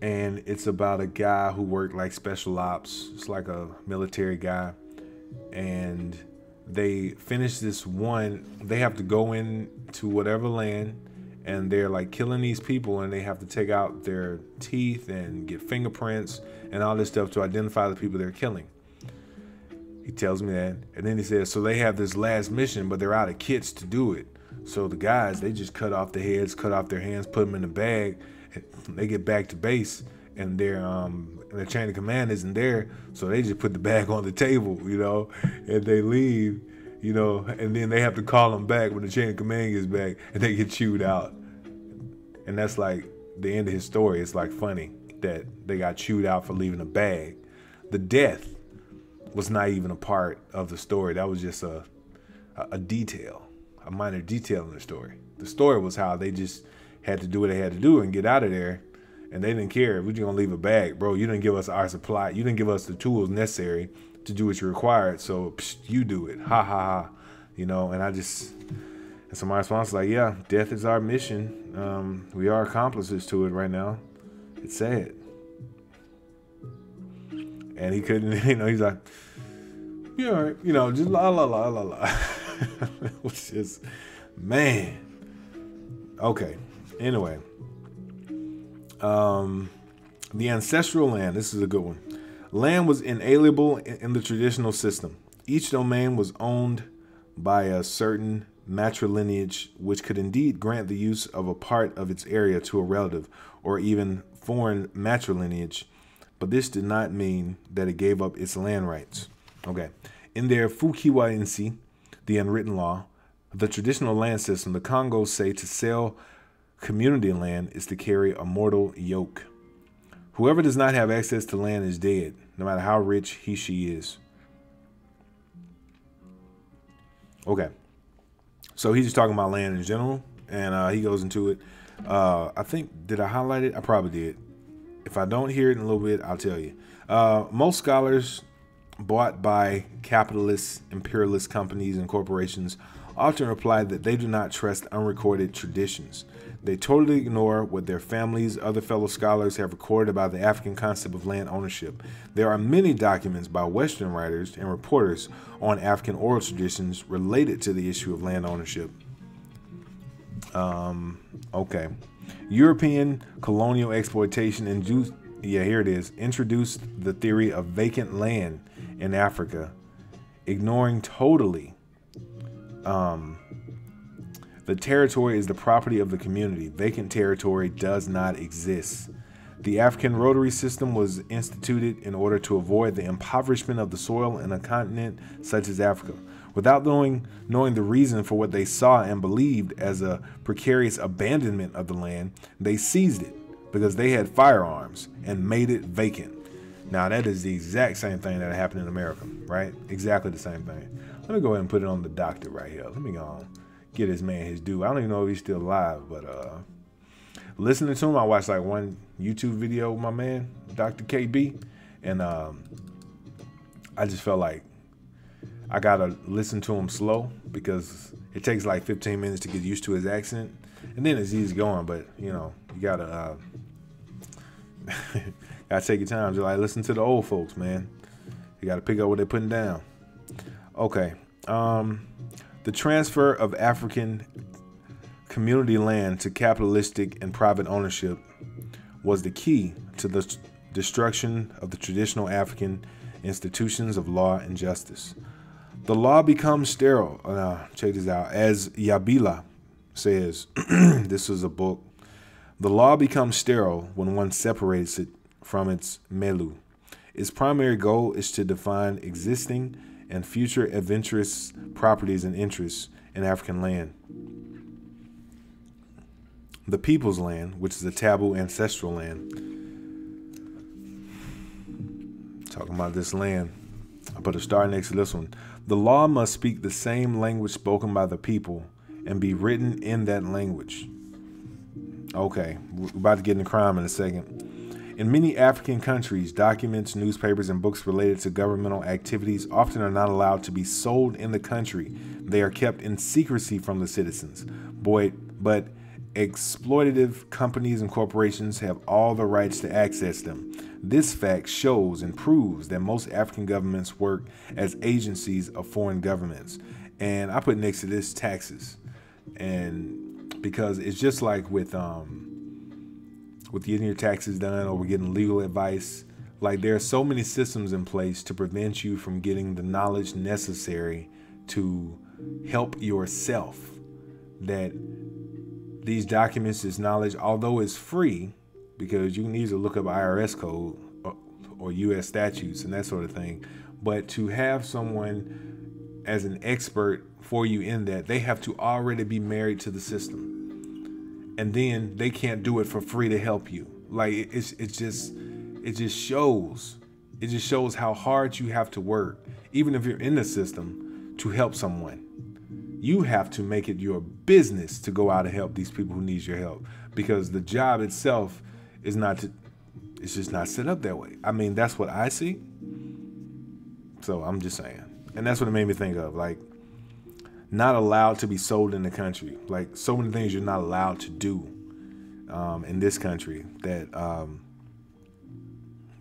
and it's about a guy who worked like special ops. It's like a military guy, and they finish this one, they have to go into whatever land and they're like killing these people, and they have to take out their teeth and get fingerprints and all this stuff to identify the people they're killing. He tells me that, and then he says, so they have this last mission, but they're out of kits to do it. So the guys, they just cut off their heads, cut off their hands, put them in a bag, and they get back to base, and their chain of command isn't there, so they just put the bag on the table, you know, and they leave, you know, and then they have to call them back when the chain of command gets back, and they get chewed out. And that's like the end of his story. It's like funny that they got chewed out for leaving a bag. The death was not even a part of the story. That was just a detail, a minor detail in the story. The story was how they just had to do what they had to do and get out of there. And they didn't care. We're just gonna leave a bag, bro. You didn't give us our supply. You didn't give us the tools necessary to do what you required. So psh, you do it. Ha ha ha. You know, and so my response was like, yeah, death is our mission. We are accomplices to it right now. It's sad. And he couldn't, you know, he's like, yeah, all right, you know, just la la la la la. It was just, man. Okay. Anyway. The ancestral land, this is a good one. Land was inalienable in the traditional system. Each domain was owned by a certain matrilineage, which could indeed grant the use of a part of its area to a relative or even foreign matrilineage, but this did not mean that it gave up its land rights. Okay. In their Fukiwainsi, the unwritten law, the traditional land system, the Congos say to sell community land is to carry a mortal yoke. Whoever does not have access to land is dead, no matter how rich she is. Okay. So he's just talking about land in general, and he goes into it. I think, did I highlight it? I probably did. If I don't hear it in a little bit, I'll tell you. Most scholars bought by capitalist, imperialist companies and corporations often reply that they do not trust unrecorded traditions. They totally ignore what their families, other fellow scholars have recorded about the African concept of land ownership. There are many documents by Western writers and reporters on African oral traditions related to the issue of land ownership. Okay. European colonial exploitation induced, yeah, here it is, introduced the theory of vacant land in Africa, ignoring totally the territory is the property of the community. Vacant territory does not exist. The African rotary system was instituted in order to avoid the impoverishment of the soil in a continent such as Africa. Without knowing the reason for what they saw and believed as a precarious abandonment of the land, they seized it because they had firearms and made it vacant. Now that is the exact same thing that happened in America, right? Exactly the same thing. Let me go ahead and put it on the doctor right here. Let me go on. Get this man his due. I don't even know if he's still alive, but listening to him, I watched like one YouTube video with my man, Dr. KB, and I just felt like I gotta listen to him slow because it takes like 15 minutes to get used to his accent, and then it's easy going. But you know, you gotta gotta take your time. Just like listen to the old folks, man. You gotta pick up what they're putting down. Okay. The transfer of African community land to capitalistic and private ownership was the key to the destruction of the traditional African institutions of law and justice. The law becomes sterile. Check this out. As Yabila says, this is a book. The law becomes sterile when one separates it from its melu. Its primary goal is to define existing and future adventurous properties and interests in African land. The people's land, which is a taboo ancestral land. Talking about this land. I put a star next to this one. The law must speak the same language spoken by the people and be written in that language. Okay, we're about to get into crime in a second. In many African countries, documents, newspapers, and books related to governmental activities often are not allowed to be sold in the country. They are kept in secrecy from the citizens. But Exploitative companies and corporations have all the rights to access them. This fact shows and proves that most African governments work as agencies of foreign governments. And I put next to this taxes, and because it's just like with getting your taxes done or getting legal advice, like there are so many systems in place to prevent you from getting the knowledge necessary to help yourself, that these documents, this knowledge, although it's free, because you can easily look up IRS code or U.S. statutes and that sort of thing, but to have someone as an expert for you in that, they have to already be married to the system, and then they can't do it for free to help you. Like it just shows how hard you have to work, even if you're in the system, to help someone. You have to make it your business to go out and help these people who need your help, because the job itself is not, it's just not set up that way. I mean, that's what I see. So I'm just saying, and that's what it made me think of, like not allowed to be sold in the country. Like so many things you're not allowed to do in this country that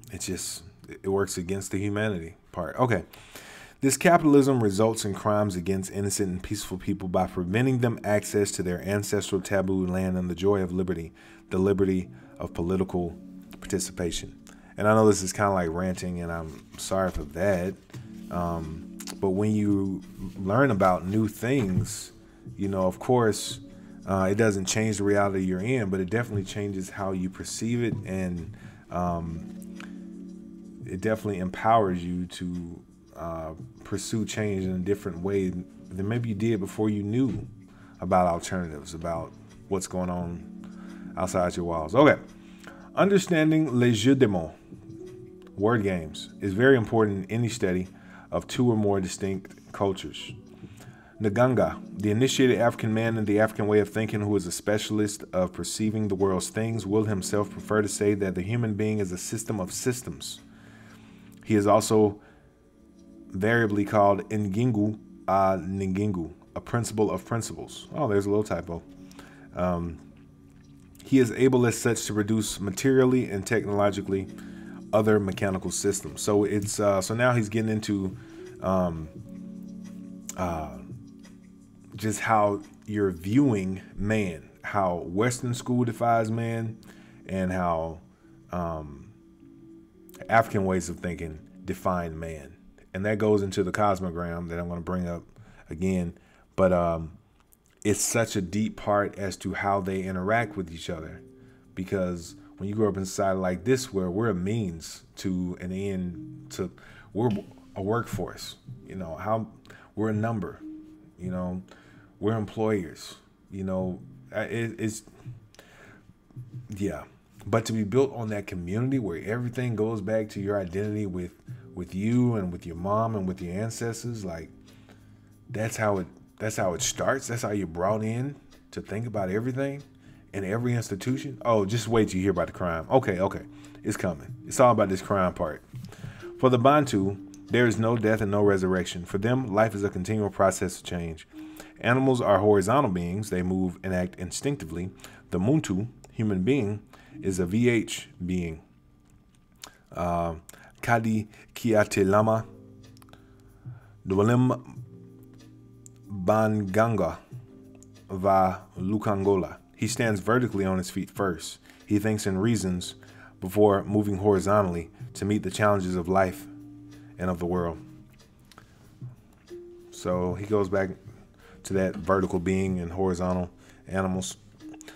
it works against the humanity part. Okay. This capitalism results in crimes against innocent and peaceful people by preventing them access to their ancestral taboo land and the joy of liberty, the liberty of political participation. And I know this is kind of like ranting, and I'm sorry for that. But when you learn about new things, you know, of course, it doesn't change the reality you're in, but it definitely changes how you perceive it. And it definitely empowers you to pursue change in a different way than maybe you did before you knew about alternatives, about what's going on outside your walls. Okay. Understanding les jeux de mots, word games, is very important in any study of two or more distinct cultures. Nganga, the initiated African man in the African way of thinking, who is a specialist of perceiving the world's things, will himself prefer to say that the human being is a system of systems. He is also variably called Ngingu a Ngingu, a principle of principles. Oh, there's a little typo. He is able as such to produce materially and technologically other mechanical systems. So it's so now he's getting into just how you're viewing man, how Western school defines man, and how African ways of thinking define man. And that goes into the cosmogram that I'm going to bring up again. But it's such a deep part as to how they interact with each other. Because when you grow up in a society like this, where we're a means to an end, we're a workforce, you know, we're a number, you know, we're employers, you know, yeah. But to be built on that community where everything goes back to your identity with you and with your mom and with your ancestors, like that's how it starts. That's how you're brought in to think about everything and every institution. Oh, just wait till you hear about the crime. Okay. It's coming. It's all about this crime part. For the Bantu, there is no death and no resurrection. For them, life is a continual process of change. Animals are horizontal beings. They move and act instinctively. The Muntu, human being, is a VH being. Kadi Kiatelama Dwalem Banganga Va Lukangola. He stands vertically on his feet first. He thinks and reasons before moving horizontally to meet the challenges of life and of the world. So he goes back to that vertical being and horizontal animals.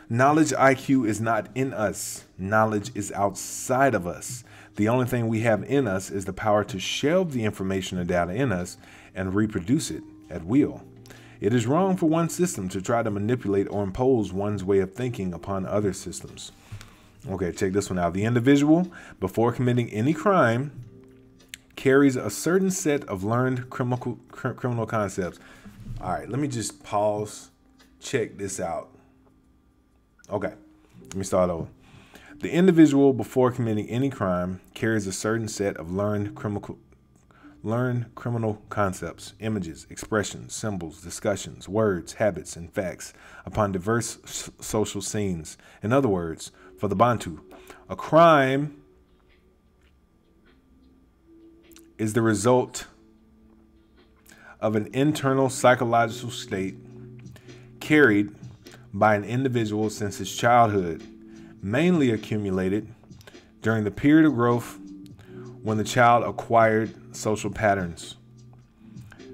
Knowledge IQ is not in us. Knowledge is outside of us. The only thing we have in us is the power to shelve the information and data in us and reproduce it at will. It is wrong for one system to try to manipulate or impose one's way of thinking upon other systems. Okay, check this one out. The individual, before committing any crime, carries a certain set of learned criminal concepts. All right, let me just pause. Check this out. Okay, let me start over. The individual, before committing any crime, carries a certain set of learned criminal Learn criminal concepts, images, expressions, symbols, discussions, words, habits, and facts upon diverse social scenes. In other words, for the Bantu, a crime is the result of an internal psychological state carried by an individual since his childhood, mainly accumulated during the period of growth when the child acquired social patterns.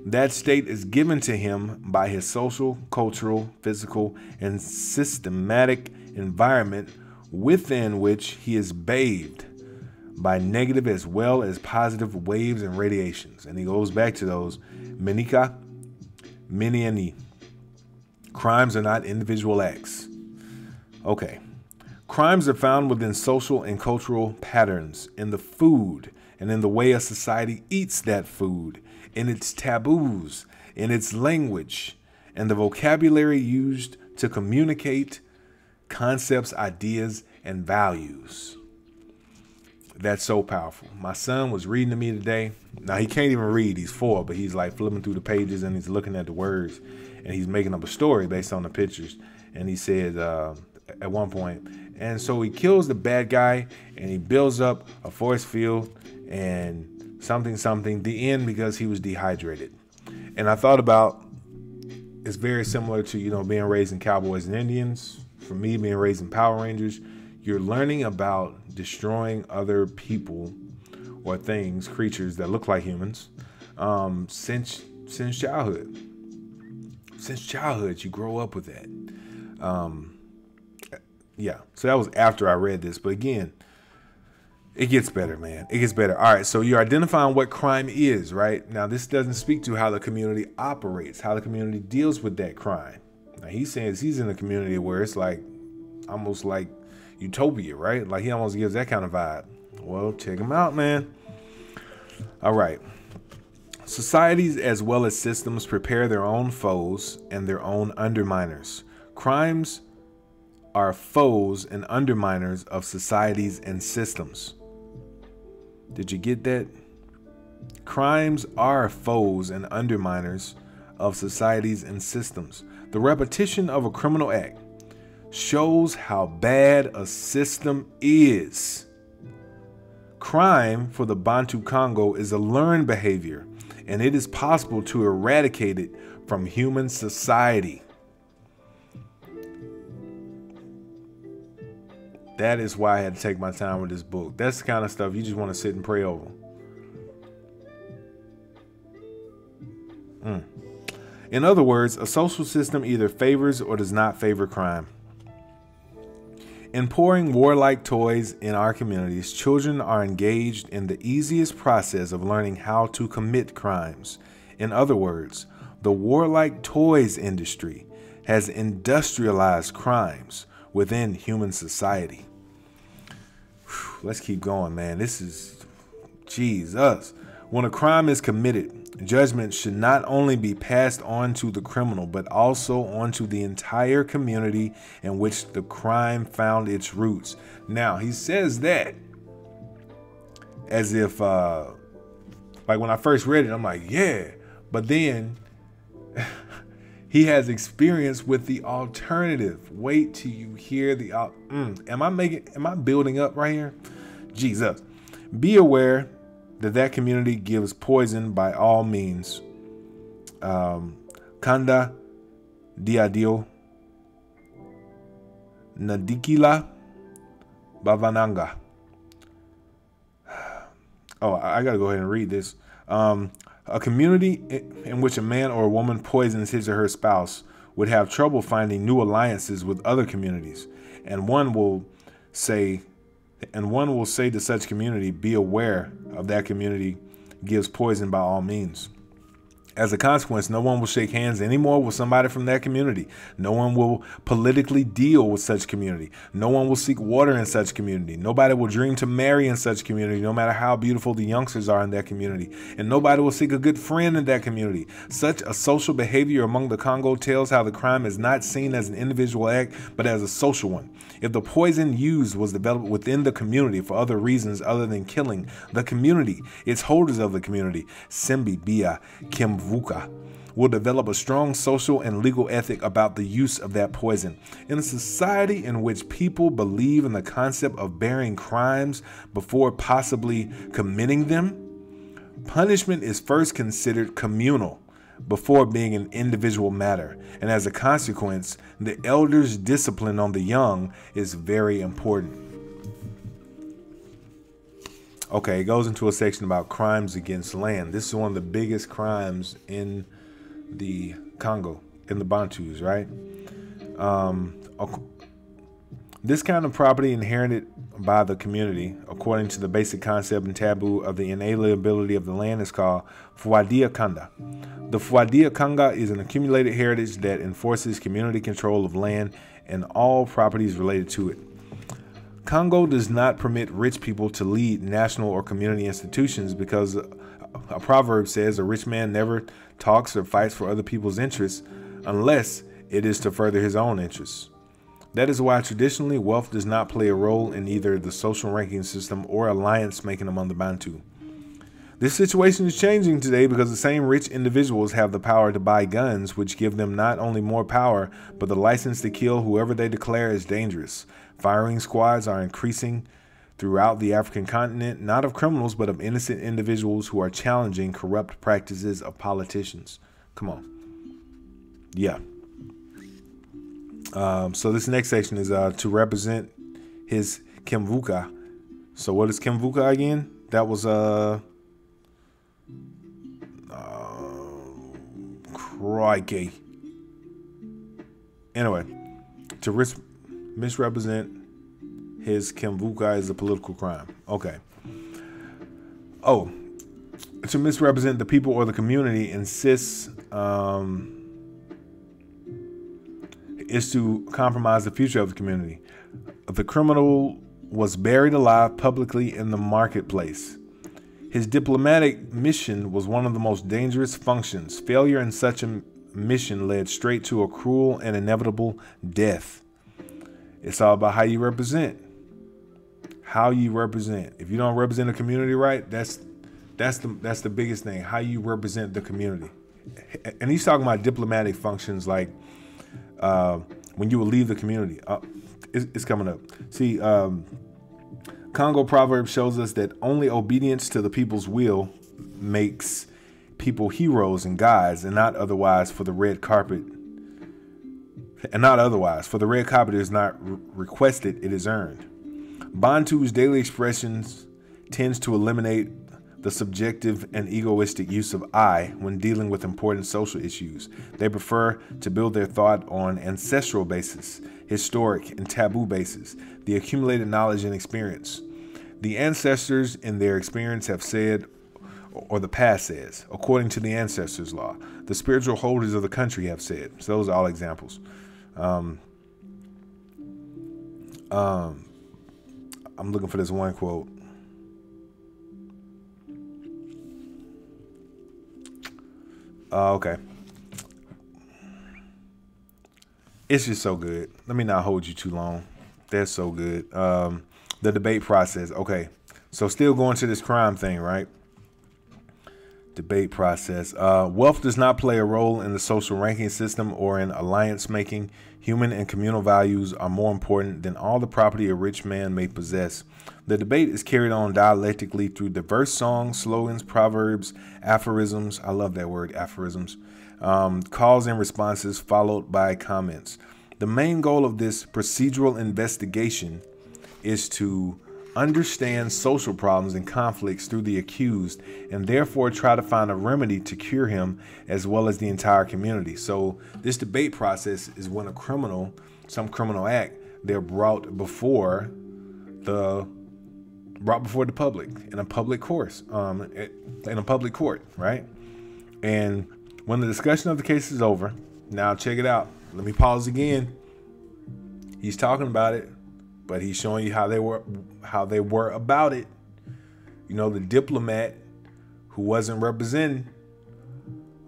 That state is given to him by his social, cultural, physical, and systematic environment within which he is bathed by negative as well as positive waves and radiations. And he goes back to those Menika, Meniani. Crimes are not individual acts. Okay. Crimes are found within social and cultural patterns, in the food, and in the way a society eats that food, in its taboos, in its language, and the vocabulary used to communicate concepts, ideas, and values. That's so powerful. My son was reading to me today. Now, he can't even read. He's 4, but he's like flipping through the pages and he's looking at the words and he's making up a story based on the pictures. And he said, at one point, and so he kills the bad guy and he builds up a force field and something, something, the end, because he was dehydrated. And I thought about, it's very similar to, being raised in Cowboys and Indians. For me, being raised in Power Rangers, you're learning about destroying other people or things, creatures that look like humans, since childhood. Since childhood, you grow up with that. Yeah, so that was after I read this. But again, it gets better, man. It gets better. All right, so you're identifying what crime is, right? Now, this doesn't speak to how the community operates, how the community deals with that crime. Now, he says he's in a community where it's like almost like utopia, right? Like he almost gives that kind of vibe. Well, check him out, man. All right. Societies as well as systems prepare their own foes and their own underminers. Crimes are foes and underminers of societies and systems. Did you get that? Crimes are foes and underminers of societies and systems. The repetition of a criminal act shows how bad a system is. Crime for the Bantu-Kongo is a learned behavior, and it is possible to eradicate it from human society. That is why I had to take my time with this book. That's the kind of stuff you just want to sit and pray over. In other words, a social system either favors or does not favor crime. In pouring warlike toys in our communities, children are engaged in the easiest process of learning how to commit crimes. In other words, the warlike toys industry has industrialized crimes within human society. Let's keep going, man. This is Jesus. When a crime is committed, judgment should not only be passed on to the criminal, but also onto the entire community in which the crime found its roots. Now, he says that as if, like when I first read it, I'm like, yeah. But then he has experience with the alternative. Wait till you hear the, am I building up right here? Jesus. Be aware that that community gives poison by all means. Kanda diadio nadikila bavananga. Oh, I gotta go ahead and read this. A community in which a man or a woman poisons his or her spouse would have trouble finding new alliances with other communities. And one will say to such community, be aware of that community gives poison by all means. As a consequence, no one will shake hands anymore with somebody from that community. No one will politically deal with such community. No one will seek water in such community. Nobody will dream to marry in such community, no matter how beautiful the youngsters are in that community. And nobody will seek a good friend in that community. Such a social behavior among the Congo tells how the crime is not seen as an individual act, but as a social one. If the poison used was developed within the community for other reasons other than killing, the community, its holders of the community, Simbi, Bia, Kimvuka, will develop a strong social and legal ethic about the use of that poison. In a society in which people believe in the concept of bearing crimes before possibly committing them, punishment is first considered communal before being an individual matter, and as a consequence, the elders' discipline on the young is very important. Okay, it goes into a section about crimes against land. This is one of the biggest crimes in the Congo, in the Bantus, right? This kind of property inherited by the community, according to the basic concept and taboo of the inalienability of the land, is called Fuadia Kanda. The Fuadia Kanda is an accumulated heritage that enforces community control of land and all properties related to it. Congo does not permit rich people to lead national or community institutions because a proverb says a rich man never talks or fights for other people's interests unless it is to further his own interests. That is why traditionally wealth does not play a role in either the social ranking system or alliance making among the Bantu. This situation is changing today because the same rich individuals have the power to buy guns, which give them not only more power, but the license to kill whoever they declare is dangerous. Firing squads are increasing throughout the African continent, not of criminals, but of innocent individuals who are challenging corrupt practices of politicians. Come on. Yeah. So this next section is to represent his Kimvuka. So what is Kimvuka again? That was crikey. Anyway, to misrepresent his Kimvuka is a political crime. Okay. Oh, to misrepresent the people or the community insists is to compromise the future of the community. The criminal was buried alive publicly in the marketplace. His diplomatic mission was one of the most dangerous functions. Failure in such a mission led straight to a cruel and inevitable death. It's all about how you represent. How you represent. If you don't represent the community right, that's the biggest thing. How you represent the community. And he's talking about diplomatic functions like when you will leave the community. It's coming up. See, Congo proverb shows us that only obedience to the people's will makes people heroes and gods, and not otherwise, for the red carpet. And not otherwise, for the red carpet is not requested, it is earned. Bantu's daily expressions tends to eliminate the subjective and egoistic use of I when dealing with important social issues. They prefer to build their thought on ancestral basis, historic and taboo basis, the accumulated knowledge and experience. The ancestors in their experience have said, or the past says, according to the ancestors' law, the spiritual holders of the country have said. So those are all examples. I'm looking for this one quote. Okay. It's just so good. Let me not hold you too long. They're so good. The debate process. Okay. So still going to this crime thing, right? Debate process. Wealth does not play a role in the social ranking system or in alliance making. Human and communal values are more important than all the property a rich man may possess. The debate is carried on dialectically through diverse songs, slogans, proverbs, aphorisms. I love that word, aphorisms. Calls and responses followed by comments. The main goal of this procedural investigation is to understand social problems and conflicts through the accused, and therefore try to find a remedy to cure him as well as the entire community. So this debate process is when a criminal, some criminal act, they're brought before the public in a public court, right? And When the discussion of the case is over, now check it out. Let me pause again. He's talking about it, but he's showing you how they were about it. You know, the diplomat who wasn't represented,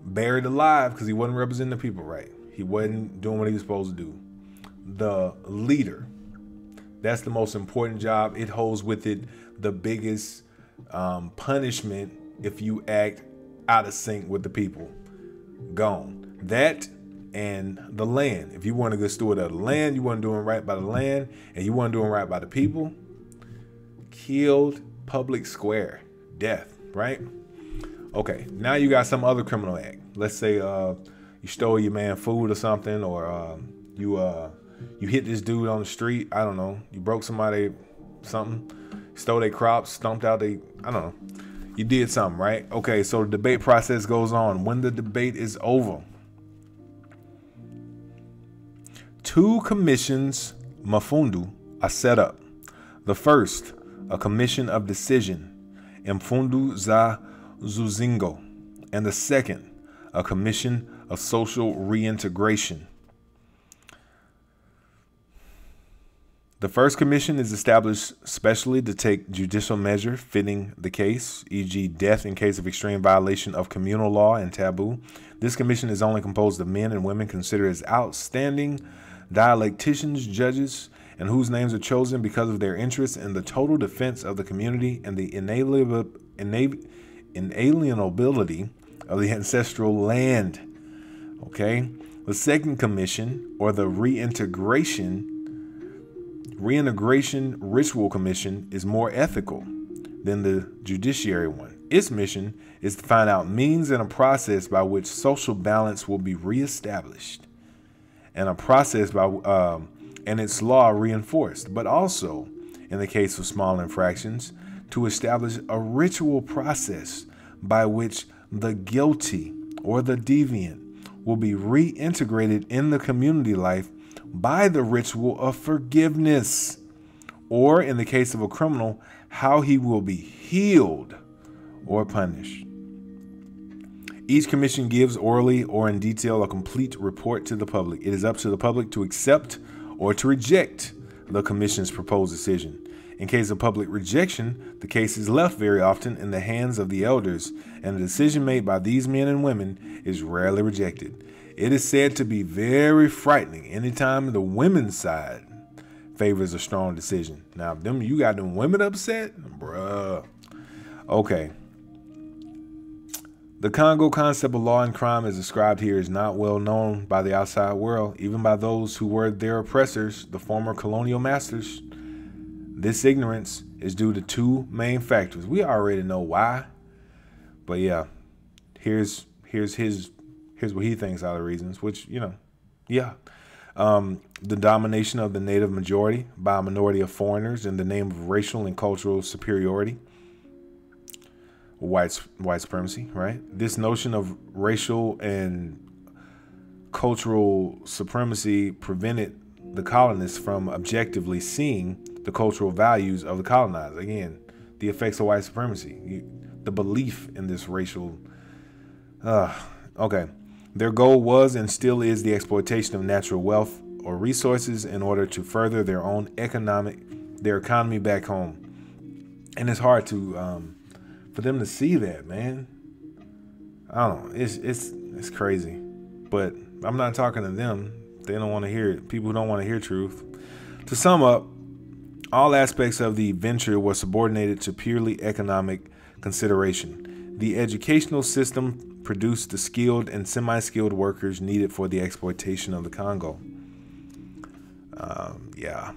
buried alive because he wasn't representing the people right. He wasn't doing what he was supposed to do. The leader, that's the most important job. It holds with it the biggest punishment if you act out of sync with the people. Gone. That and the land. If you weren't a good steward of the land, you weren't doing right by the land, and you weren't doing right by the people, killed, public square, death, right? Okay, now you got some other criminal act. Let's say you stole your man food or something, or you hit this dude on the street. I don't know. You broke somebody something, stole their crops, stomped out they, I don't know. You did something, right? Okay, so the debate process goes on. When the debate is over, two commissions, mafundu, are set up. The first, a commission of decision, mfundu za zuzingo. And the second, a commission of social reintegration. The first commission is established specially to take judicial measure fitting the case, e.g. death in case of extreme violation of communal law and taboo. This commission is only composed of men and women considered as outstanding dialecticians, judges, and whose names are chosen because of their interest in the total defense of the community and the inalienability of the ancestral land. Okay. The second commission, or the Reintegration Ritual Commission, is more ethical than the judiciary one. Its mission is to find out means and a process by which social balance will be reestablished and a process by and its law reinforced, but also, in the case of small infractions, to establish a ritual process by which the guilty or the deviant will be reintegrated in the community life by the ritual of forgiveness, or in the case of a criminal, how he will be healed or punished. Each commission gives orally or in detail a complete report to the public. It is up to the public to accept or to reject the commission's proposed decision. In case of public rejection, the case is left very often in the hands of the elders, and the decision made by these men and women is rarely rejected. It is said to be very frightening anytime the women's side favors a strong decision. Now, if you got them women upset, bruh. Okay. The Congo concept of law and crime as described here is not well known by the outside world, even by those who were their oppressors, the former colonial masters. This ignorance is due to two main factors. We already know why, but yeah, here's what he thinks are the reasons, which, you know, yeah. The domination of the native majority by a minority of foreigners in the name of racial and cultural superiority. White supremacy, right? This notion of racial and cultural supremacy prevented the colonists from objectively seeing the cultural values of the colonized. Again, the effects of white supremacy, the belief in this racial. Okay. Their goal was and still is the exploitation of natural wealth or resources in order to further their own economy back home. And it's hard to for them to see that, man. I don't know. It's crazy. But I'm not talking to them. They don't want to hear it. People don't want to hear truth. To sum up, all aspects of the venture were subordinated to purely economic consideration. The educational system produced the skilled and semi-skilled workers needed for the exploitation of the Congo. Yeah.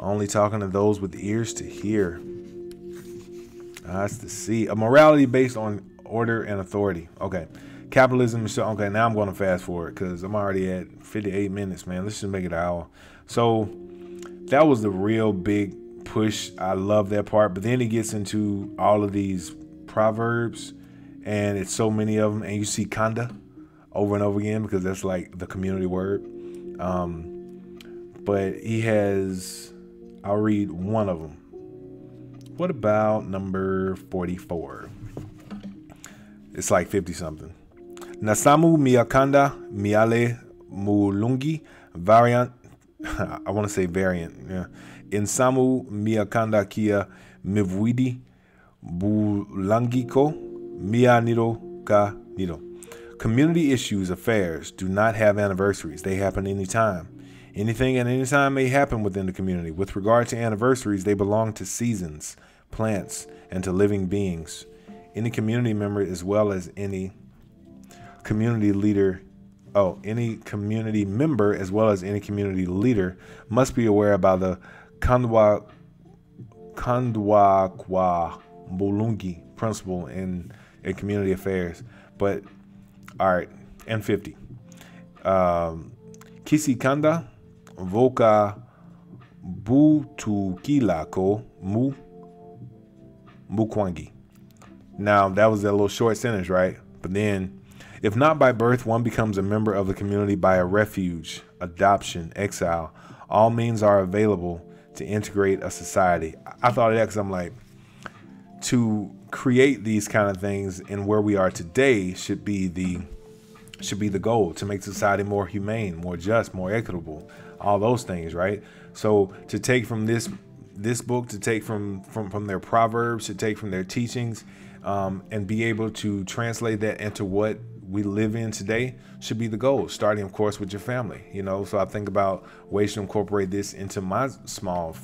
Only talking to those with ears to hear, eyes to see. A morality based on order and authority. Okay. Capitalism. Okay, now I'm going to fast forward because I'm already at 58 minutes, man. Let's just make it an hour. So that was the real big push. I love that part. But then it gets into all of these proverbs. And it's so many of them. And you see Kanda over and over again because that's like the community word. But he has, I'll read one of them. What about number 44? It's like 50 something. Nasamu Miakanda Miale Mulungi variant, I want to say variant, yeah. Insamu Miakanda Kia Mivwidi Bulangiko Mia Nido Ka Nido. Community issues, affairs do not have anniversaries. They happen anytime. Anything at any time may happen within the community. With regard to anniversaries, they belong to seasons, plants, and to living beings. Any community member as well as any community leader, must be aware about the Kandwa Kwa Bulungi principle in community affairs. But all right, N50. Kisi Kanda Voka Butukilako Mu Mukwangi. Now that was a little short sentence, right? But then, if not by birth, one becomes a member of the community by a refuge, adoption, exile. All means are available to integrate a society. I thought of that because I'm like, to create these kind of things and where we are today should be the goal, to make society more humane, more just, more equitable, all those things, right? So to take from this book, to take from their proverbs, to take from their teachings, and be able to translate that into what we live in today should be the goal, starting of course with your family, you know. So I think about ways to incorporate this into my small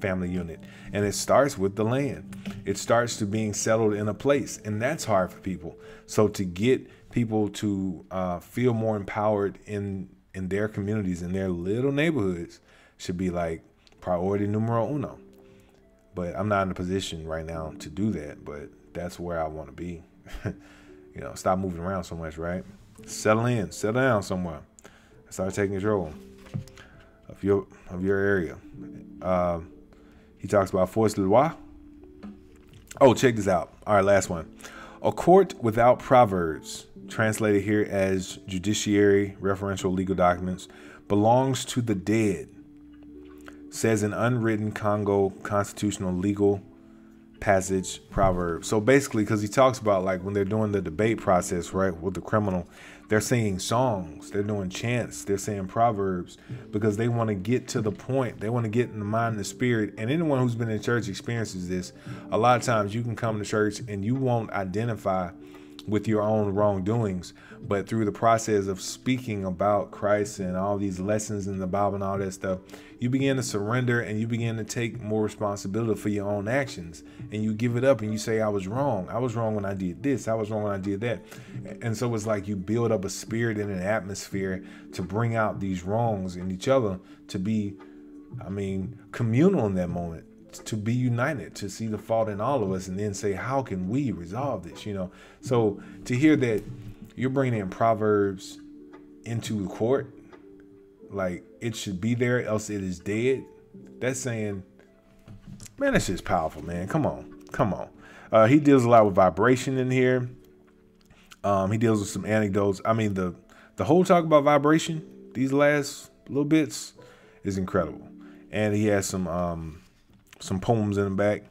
family unit, and it starts with the land. It starts to being settled in a place, and that's hard for people. So to get people to feel more empowered in their communities, in their little neighborhoods, should be like priority numero uno. But I'm not in a position right now to do that, but that's where I want to be. You know, stop moving around so much, right? Settle in, settle down somewhere. Start taking control of your area. He talks about force de loi. Oh, check this out. All right, last one. A court without proverbs, translated here as judiciary, referential legal documents, belongs to the dead, says an unwritten Congo constitutional legal passage proverb. So basically, because he talks about like when they're doing the debate process, right, with the criminal, they're singing songs, they're doing chants, they're saying proverbs, because they want to get to the point. They want to get in the mind and the spirit. And anyone who's been in church experiences this. A lot of times you can come to church and you won't identify with your own wrongdoings, but through the process of speaking about Christ and all these lessons in the Bible and all that stuff, you begin to surrender and you begin to take more responsibility for your own actions, and you give it up and you say, I was wrong. I was wrong when I did this. I was wrong when I did that. And so it's like you build up a spirit and an atmosphere to bring out these wrongs in each other, to be, I mean, communal in that moment, to be united, to see the fault in all of us and then say, how can we resolve this, you know? So to hear that you're bringing in proverbs into the court, like it should be there, else it is dead. That's saying, man, that's just powerful, man. Come on, come on. He deals a lot with vibration in here. He deals with some anecdotes. I mean, the whole talk about vibration, these last little bits, is incredible. And he has some poems in the back,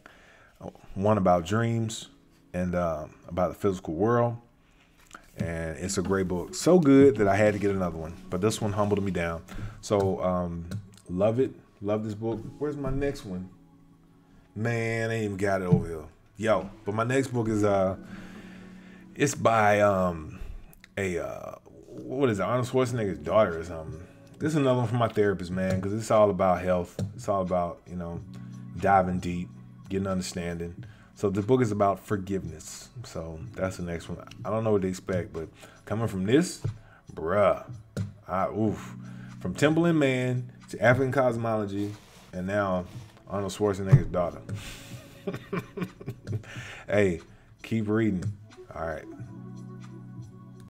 one about dreams and about the physical world. And it's a great book. So good that I had to get another one, but this one humbled me down. So love it. Love this book. Where's my next one? Man, I ain't even got it over here. Yo, but my next book is, it's by what is it? Arnold Schwarzenegger's daughter or something. This is another one from my therapist, man, because it's all about health. It's all about, you know, diving deep, getting understanding. So the book is about forgiveness. So that's the next one. I don't know what to expect, but coming from this, bruh, oof. From Temple and Man to African cosmology, and now Arnold Schwarzenegger's daughter. Hey, keep reading. All right.